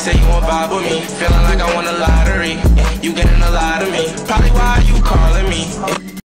say you want vibe with me. Feeling like I won a lottery, you getting a lot of me. Probably why you